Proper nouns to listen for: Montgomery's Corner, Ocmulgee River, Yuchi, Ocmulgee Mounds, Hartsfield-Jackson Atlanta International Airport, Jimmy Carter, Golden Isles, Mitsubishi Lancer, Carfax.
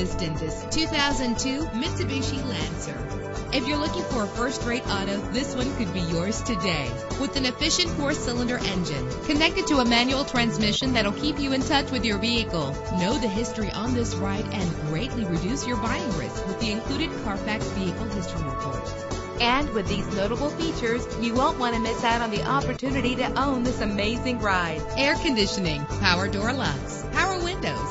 noticed in this 2002 Mitsubishi Lancer. If you're looking for a first-rate auto, this one could be yours today. With an efficient 4-cylinder engine connected to a manual transmission that'll keep you in touch with your vehicle. Know the history on this ride and greatly reduce your buying risk with the included Carfax Vehicle History Report. And with these notable features, you won't want to miss out on the opportunity to own this amazing ride. Air conditioning, power door locks, power windows,